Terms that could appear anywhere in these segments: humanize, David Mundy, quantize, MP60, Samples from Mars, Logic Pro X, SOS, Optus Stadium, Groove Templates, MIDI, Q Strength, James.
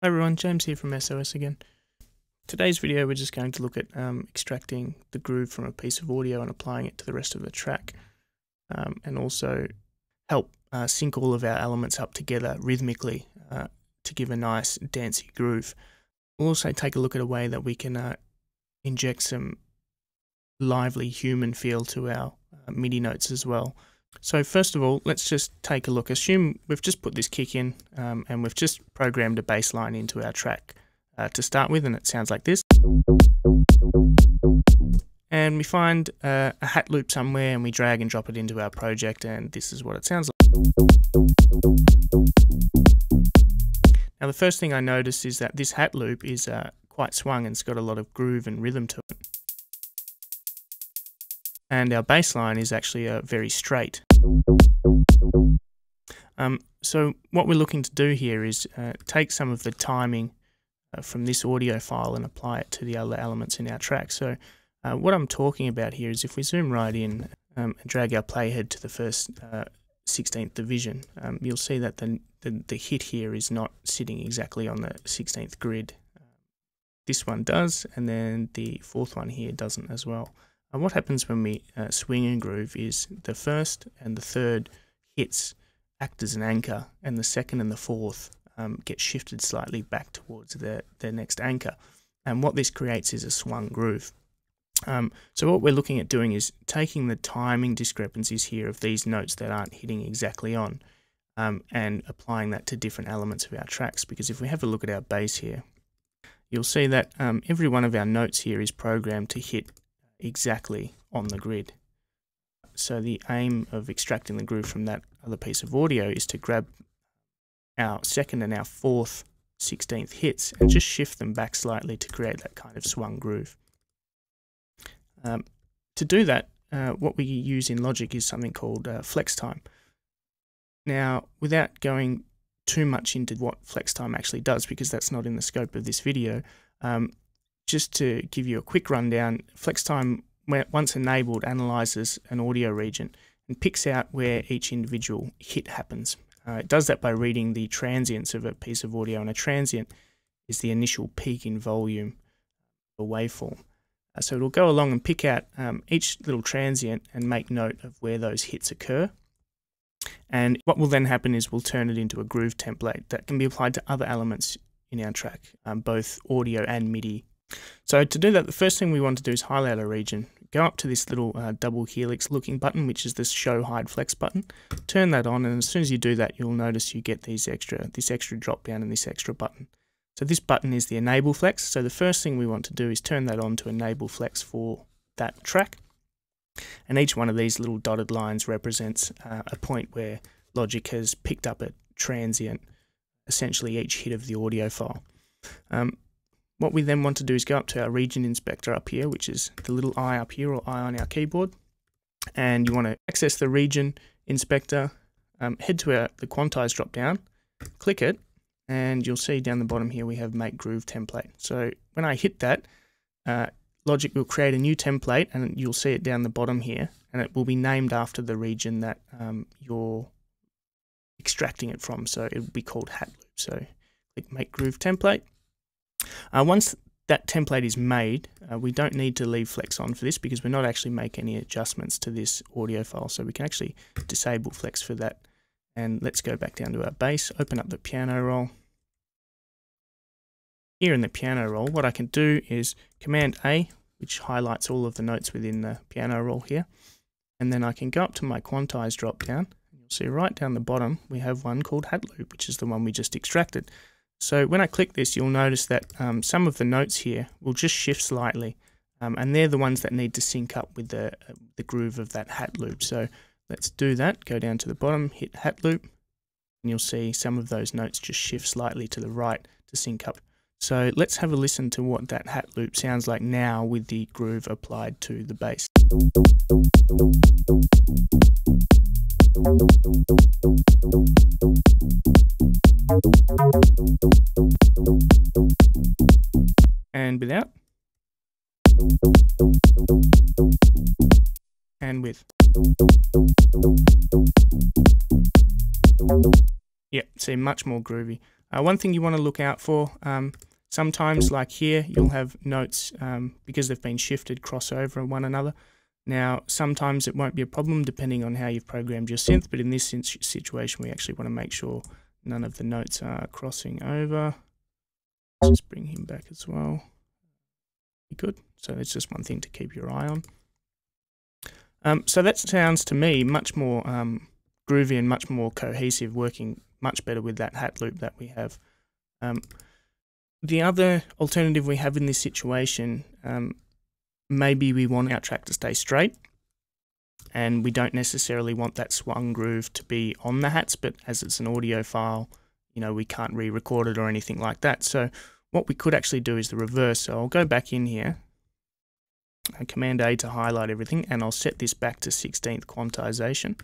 Hi everyone, James here from SOS again. Today's video we're just going to look at extracting the groove from a piece of audio and applying it to the rest of the track, and also help sync all of our elements up together rhythmically to give a nice dancey groove. We'll also take a look at a way that we can inject some lively human feel to our MIDI notes as well. So first of all, let's just take a look. Assume we've just put this kick in and we've just programmed a bass line into our track to start with, and it sounds like this. And we find a hat loop somewhere and we drag and drop it into our project, and this is what it sounds like. Now the first thing I notice is that this hat loop is quite swung and it's got a lot of groove and rhythm to it. And our bass line is actually very straight. So what we're looking to do here is take some of the timing from this audio file and apply it to the other elements in our track. So what I'm talking about here is if we zoom right in and drag our playhead to the first 16th division, you'll see that the hit here is not sitting exactly on the 16th grid. This one does, and then the fourth one here doesn't as well. And what happens when we swing and groove is the first and the third hits act as an anchor, and the second and the fourth get shifted slightly back towards their next anchor. And what this creates is a swung groove. So what we're looking at doing is taking the timing discrepancies here of these notes that aren't hitting exactly on and applying that to different elements of our tracks. Because if we have a look at our bass here, you'll see that every one of our notes here is programmed to hit exactly on the grid. So the aim of extracting the groove from that other piece of audio is to grab our second and our fourth 16th hits and just shift them back slightly to create that kind of swung groove. To do that, what we use in Logic is something called flex time. Now, without going too much into what flex time actually does, because that's not in the scope of this video, just to give you a quick rundown, flex time, once enabled, analyzes an audio region and picks out where each individual hit happens. It does that by reading the transients of a piece of audio, and a transient is the initial peak in volume of a waveform. So it'll go along and pick out each little transient and make note of where those hits occur. And what will then happen is we'll turn it into a groove template that can be applied to other elements in our track, both audio and MIDI. So to do that, the first thing we want to do is highlight a region. Go up to this little double helix looking button, which is this Show Hide Flex button. Turn that on, and as soon as you do that, you'll notice you get these this extra drop down and this extra button. So this button is the Enable Flex. So the first thing we want to do is turn that on to Enable Flex for that track. And each one of these little dotted lines represents a point where Logic has picked up a transient, essentially each hit of the audio file. What we then want to do is go up to our region inspector up here, which is the little I up here, or I on our keyboard, and you want to access the region inspector, head to the quantize drop down, click it, and you'll see down the bottom here we have Make Groove Template. So when I hit that, Logic will create a new template, and you'll see it down the bottom here, and it will be named after the region that you're extracting it from, so it will be called Hat Loop. So click Make Groove Template. Once that template is made, we don't need to leave flex on for this because we're not actually making any adjustments to this audio file, so we can actually disable flex for that. And let's go back down to our bass, open up the piano roll. Here in the piano roll, what I can do is Command A, which highlights all of the notes within the piano roll here, and then I can go up to my quantize drop down. You'll see right down the bottom we have one called Hat Loop, which is the one we just extracted. So when I click this, you'll notice that some of the notes here will just shift slightly, and they're the ones that need to sync up with the groove of that hat loop. So let's do that. Go down to the bottom, hit hat loop, and you'll see some of those notes just shift slightly to the right to sync up. So let's have a listen to what that hat loop sounds like now with the groove applied to the bass. And without. And with. Yep, see, much more groovy. One thing you want to look out for, sometimes like here you'll have notes because they've been shifted cross over one another. Now sometimes it won't be a problem depending on how you've programmed your synth, but in this situation we actually want to make sure none of the notes are crossing over. Let's just bring him back as well. Good. So that's just one thing to keep your eye on. So that sounds to me much more groovy and much more cohesive, working much better with that hat loop that we have. The other alternative we have in this situation, maybe we want our track to stay straight and we don't necessarily want that swung groove to be on the hats, but as it's an audio file, you know, we can't re-record it or anything like that. So what we could actually do is the reverse. So I'll go back in here and Command A to highlight everything, and I'll set this back to 16th quantization.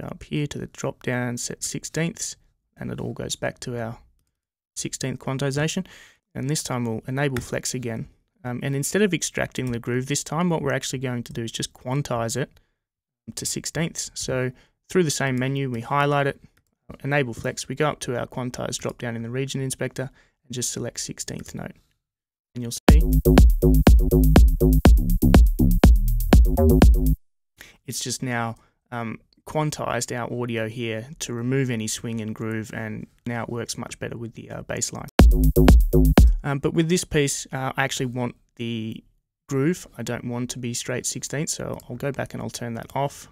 Go up here to the drop down, set 16ths, and it all goes back to our 16th quantization. And this time we'll enable flex again. And instead of extracting the groove this time, what we're actually going to do is just quantize it to 16ths. So through the same menu, we highlight it, enable flex, we go up to our quantize drop down in the region inspector and just select 16th note. And you'll see it's just now quantized our audio here to remove any swing and groove, and now it works much better with the bass line. But with this piece, I actually want the groove. I don't want to be straight 16th, so I'll go back and I'll turn that off.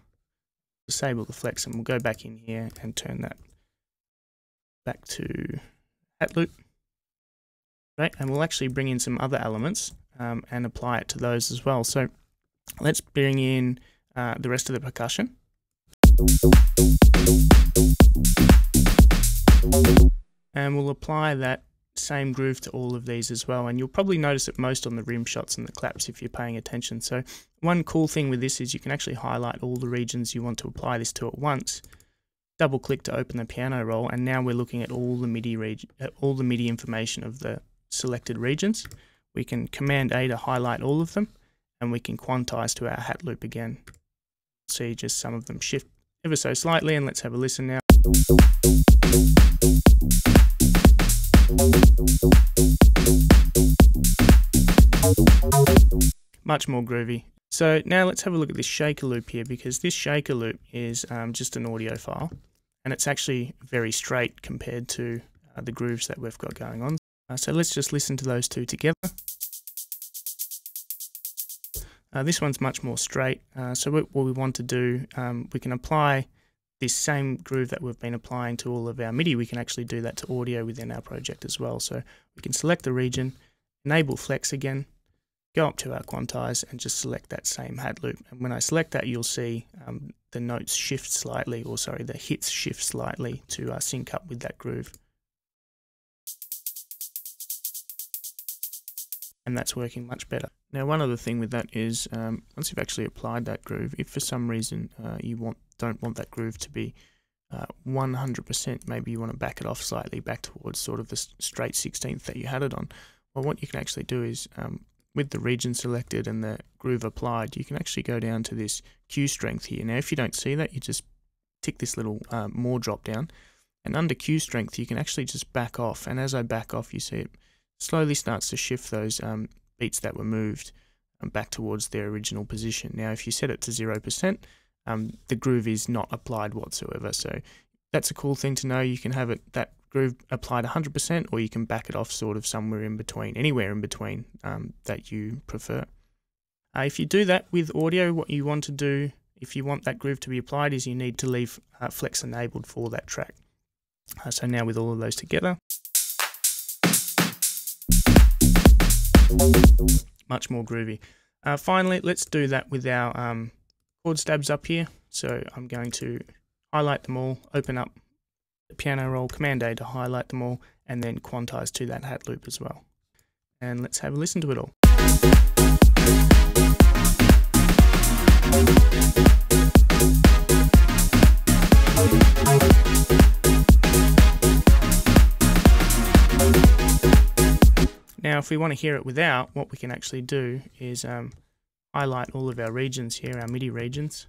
Disable the flex, and we'll go back in here and turn that back to hat loop. Right, and we'll actually bring in some other elements and apply it to those as well. So let's bring in the rest of the percussion. And we'll apply that same groove to all of these as well, and you'll probably notice it most on the rim shots and the claps if you're paying attention. So one cool thing with this is you can actually highlight all the regions you want to apply this to at once, double click to open the piano roll, and now we're looking at all the MIDI information of the selected regions. We can Command A to highlight all of them, and we can quantize to our hat loop again. See just some of them shift ever so slightly, and let's have a listen now. Much more groovy. So now let's have a look at this shaker loop here, because this shaker loop is just an audio file, and it's actually very straight compared to the grooves that we've got going on. So let's just listen to those two together. This one's much more straight, so what we want to do, we can apply this same groove that we've been applying to all of our MIDI. We can actually do that to audio within our project as well. So we can select the region, enable flex again, go up to our quantize and just select that same hat loop. And when I select that, you'll see the notes shift slightly, or sorry, the hits shift slightly to sync up with that groove. And that's working much better. Now, one other thing with that is once you've actually applied that groove, if for some reason you don't want that groove to be 100%, maybe you want to back it off slightly back towards sort of the straight 16th that you had it on. Well, what you can actually do is with the region selected and the groove applied, you can actually go down to this Q strength here. Now, if you don't see that, you just tick this little more drop down, and under Q strength, you can actually just back off. And as I back off, you see it slowly starts to shift those beats that were moved back towards their original position. Now, if you set it to 0%, the groove is not applied whatsoever. So that's a cool thing to know. You can have it that groove applied 100%, or you can back it off sort of somewhere in between, anywhere in between that you prefer. If you do that with audio, what you want to do, if you want that groove to be applied, is you need to leave flex enabled for that track. So now with all of those together, much more groovy. Finally, let's do that with our chord stabs up here. So I'm going to highlight them all, open up piano roll, Command A to highlight them all, and then quantize to that hat loop as well. And let's have a listen to it all. Now, if we want to hear it without, what we can actually do is highlight all of our regions here, our MIDI regions,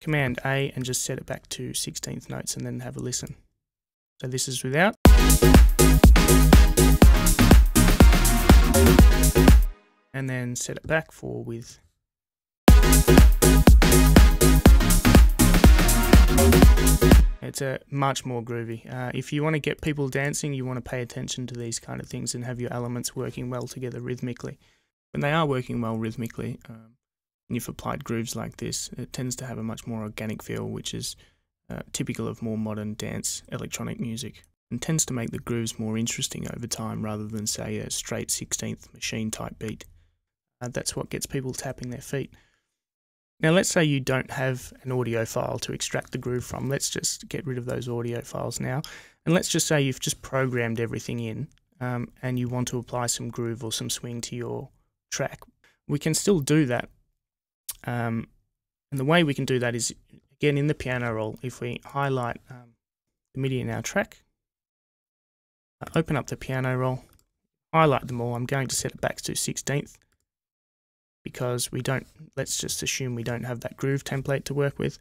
Command A, and just set it back to 16th notes, and then have a listen. So this is without. and then set it back for width. It's a much more groovy. If you want to get people dancing, you want to pay attention to these kind of things and have your elements working well together rhythmically. When they are working well rhythmically, and you've applied grooves like this, it tends to have a much more organic feel, which is typical of more modern dance electronic music, and tends to make the grooves more interesting over time rather than, say, a straight 16th machine type beat. That's what gets people tapping their feet. Now let's say you don't have an audio file to extract the groove from. Let's just get rid of those audio files now, and let's just say you've just programmed everything in and you want to apply some groove or some swing to your track. We can still do that, and the way we can do that is, again, in the piano roll, if we highlight the MIDI in our track, open up the piano roll, highlight them all. I'm going to set it back to 16th because we don't, let's just assume we don't have that groove template to work with.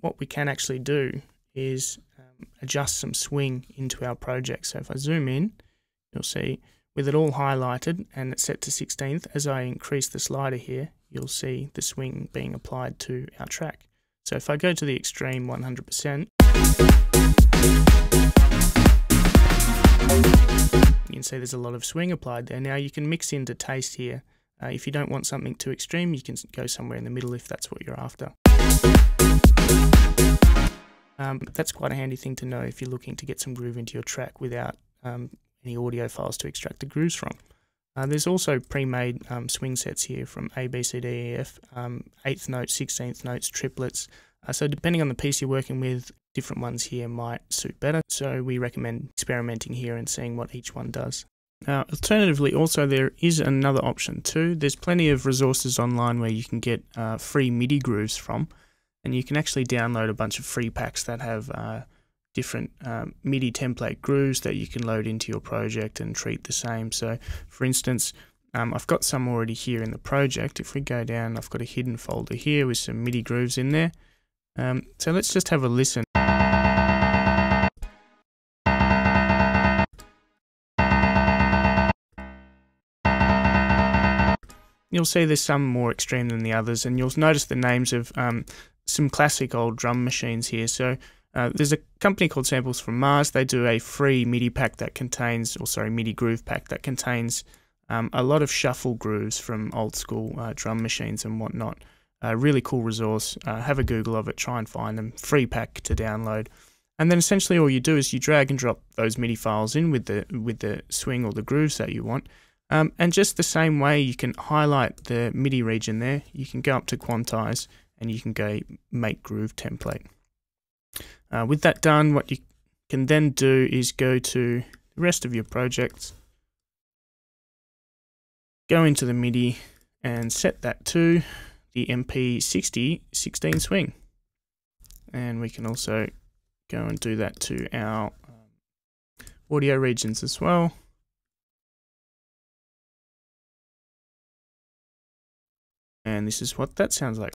What we can actually do is adjust some swing into our project. So if I zoom in, you'll see with it all highlighted and it's set to 16th, as I increase the slider here, you'll see the swing being applied to our track. So if I go to the extreme 100%, you can see there's a lot of swing applied there. Now you can mix into taste here. If you don't want something too extreme, you can go somewhere in the middle if that's what you're after. That's quite a handy thing to know if you're looking to get some groove into your track without any audio files to extract the grooves from. There's also pre-made swing sets here from A, B, C, D, E, F, 8th notes, 16th notes, triplets. So depending on the piece you're working with, different ones here might suit better. So we recommend experimenting here and seeing what each one does. Now, alternatively, also there is another option too. There's plenty of resources online where you can get free MIDI grooves from, and you can actually download a bunch of free packs that have different MIDI template grooves that you can load into your project and treat the same. So, for instance, I've got some already here in the project. If we go down, I've got a hidden folder here with some MIDI grooves in there. So let's just have a listen. You'll see there's some more extreme than the others, and you'll notice the names of some classic old drum machines here. So there's a company called Samples from Mars. They do a free MIDI groove pack that contains a lot of shuffle grooves from old school drum machines and whatnot. A really cool resource. Have a Google of it, try and find them. Free pack to download. And then essentially all you do is you drag and drop those MIDI files in with the swing or the grooves that you want. And just the same way, you can highlight the MIDI region there, you can go up to quantize and you can go make groove template. With that done, what you can then do is go to the rest of your projects, go into the MIDI and set that to the MP60 16 swing. And we can also go and do that to our audio regions as well. And this is what that sounds like.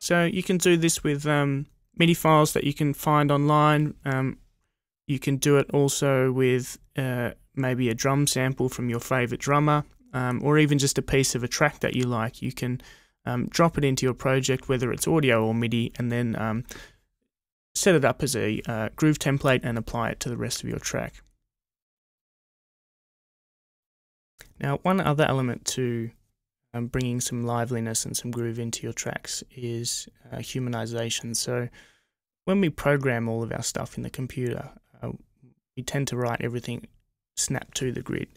So you can do this with MIDI files that you can find online. You can do it also with maybe a drum sample from your favorite drummer, or even just a piece of a track that you like. You can drop it into your project, whether it's audio or MIDI, and then set it up as a groove template and apply it to the rest of your track. Now, one other element to bringing some liveliness and some groove into your tracks is humanization. So when we program all of our stuff in the computer, we tend to write everything snapped to the grid.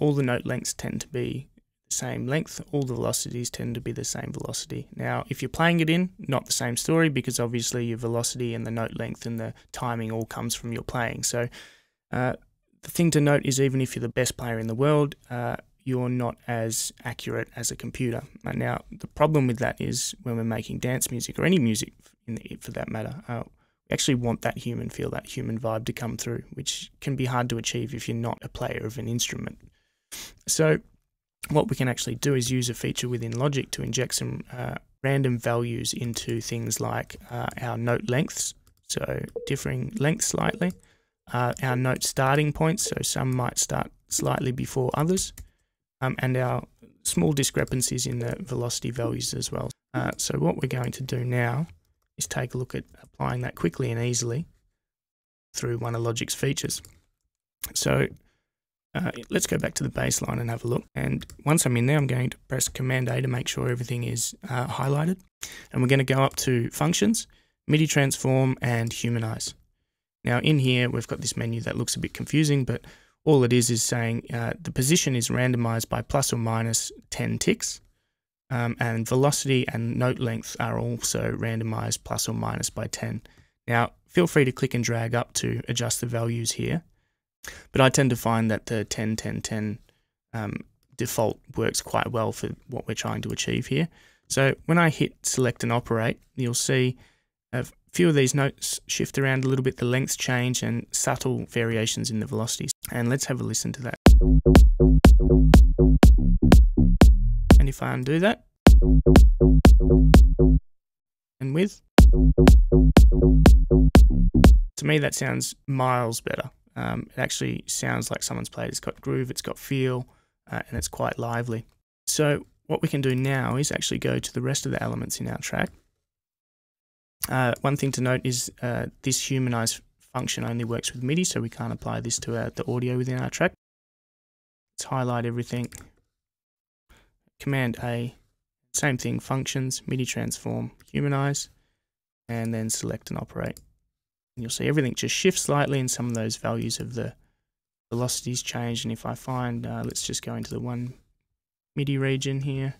All the note lengths tend to be same length, all the velocities tend to be the same velocity. Now, if you're playing it in, not the same story, because obviously your velocity and the note length and the timing all comes from your playing. So the thing to note is, even if you're the best player in the world, you're not as accurate as a computer. And now, the problem with that is when we're making dance music, or any music for that matter, we actually want that human feel, that human vibe to come through, which can be hard to achieve if you're not a player of an instrument. So what we can actually do is use a feature within Logic to inject some random values into things like our note lengths. so differing length slightly. Our note starting points, so some might start slightly before others, and our small discrepancies in the velocity values as well. So what we're going to do now is take a look at applying that quickly and easily through one of Logic's features. So let's go back to the baseline and have a look. And once I'm in there, I'm going to press Command A to make sure everything is highlighted. And we're going to go up to Functions, MIDI Transform and Humanize. Now in here, we've got this menu that looks a bit confusing, but all it is saying the position is randomized by plus or minus 10 ticks, and velocity and note length are also randomized plus or minus by 10. Now, feel free to click and drag up to adjust the values here, but I tend to find that the 10, 10, 10 default works quite well for what we're trying to achieve here. So when I hit select and operate, you'll see a few of these notes shift around a little bit, the lengths change, and subtle variations in the velocities. And let's have a listen to that. And if I undo that, and with, to me that sounds miles better. It actually sounds like someone's played. It's got groove, it's got feel, and it's quite lively. So what we can do now is actually go to the rest of the elements in our track. One thing to note is this humanize function only works with MIDI, so we can't apply this to the audio within our track. Let's highlight everything. Command A, same thing, functions, MIDI transform, humanize, and then select and operate. And you'll see everything just shifts slightly, and some of those values of the velocities change. And if I find, let's just go into the one MIDI region here,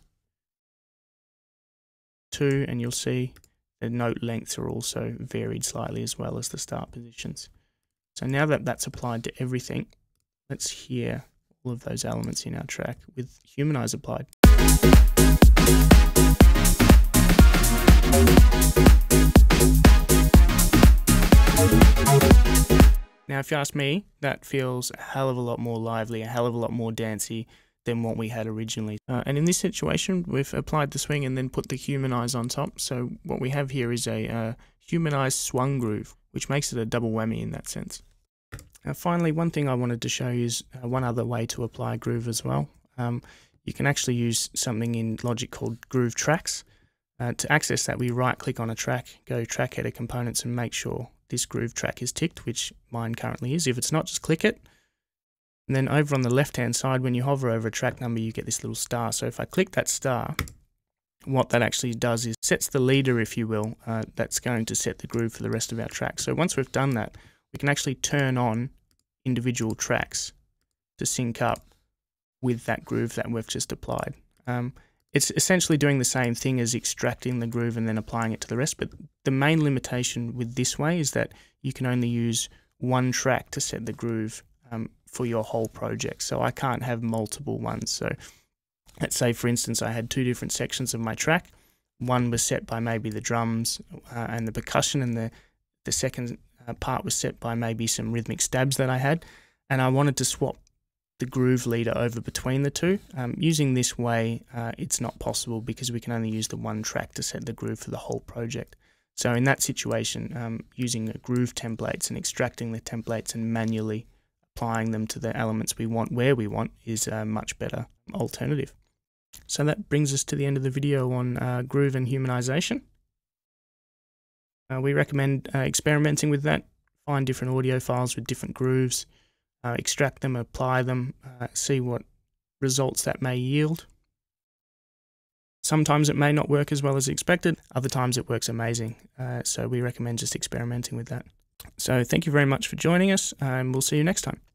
2, and you'll see the note lengths are also varied slightly as well as the start positions. So now that that's applied to everything, let's hear all of those elements in our track with Humanize applied. Now if you ask me, that feels a hell of a lot more lively, a hell of a lot more dancey than what we had originally. And in this situation, we've applied the swing and then put the humanize on top. So what we have here is a humanized swung groove, which makes it a double whammy in that sense. Now finally, one thing I wanted to show you is one other way to apply groove as well. You can actually use something in Logic called Groove Tracks. To access that, we right click on a track, go Track Header Components, and make sure this groove track is ticked, which mine currently is. If it's not, just click it. And then over on the left-hand side, when you hover over a track number, you get this little star. So if I click that star, what that actually does is sets the leader, if you will, that's going to set the groove for the rest of our track. So once we've done that, we can actually turn on individual tracks to sync up with that groove that we've just applied. It's essentially doing the same thing as extracting the groove and then applying it to the rest, but the main limitation with this way is that you can only use one track to set the groove for your whole project. So I can't have multiple ones. So let's say, for instance, I had two different sections of my track. One was set by maybe the drums and the percussion, and the second part was set by maybe some rhythmic stabs that I had, and I wanted to swap the groove leader over between the two. Using this way, it's not possible because we can only use the one track to set the groove for the whole project. So in that situation, using a groove templates and extracting the templates and manually applying them to the elements we want where we want is a much better alternative. So that brings us to the end of the video on groove and humanization. We recommend experimenting with that. Find different audio files with different grooves, extract them, apply them, see what results that may yield. Sometimes it may not work as well as expected, other times it works amazing. So we recommend just experimenting with that. So thank you very much for joining us, and we'll see you next time.